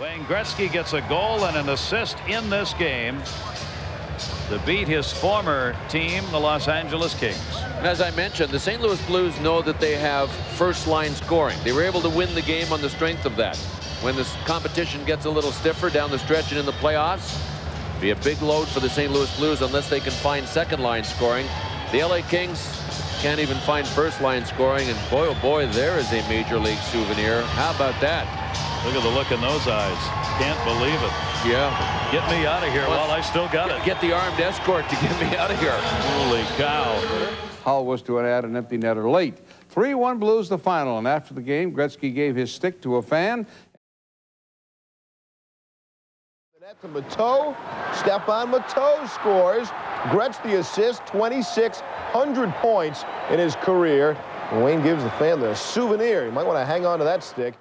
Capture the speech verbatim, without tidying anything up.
Wayne Gretzky gets a goal and an assist in this game to beat his former team, the Los Angeles Kings. And as I mentioned, the Saint Louis Blues know that they have first line scoring. They were able to win the game on the strength of that. When this competition gets a little stiffer down the stretch and in the playoffs, it'll be a big load for the Saint Louis Blues unless they can find second line scoring. The L A Kings can't even find first line scoring, and boy oh boy, there is a major league souvenir. How about that? Look at the look in those eyes. Can't believe it. Yeah. Get me out of here well, while I still got get, it. Get the armed escort to get me out of here. Holy cow. Hull was to add an empty netter late. three one Blues the final, and after the game, Gretzky gave his stick to a fan. That's a Metteau. Stephon Metteau scores. Gretzky assists, twenty-six hundred points in his career. And Wayne gives the fan the souvenir. You might want to hang on to that stick.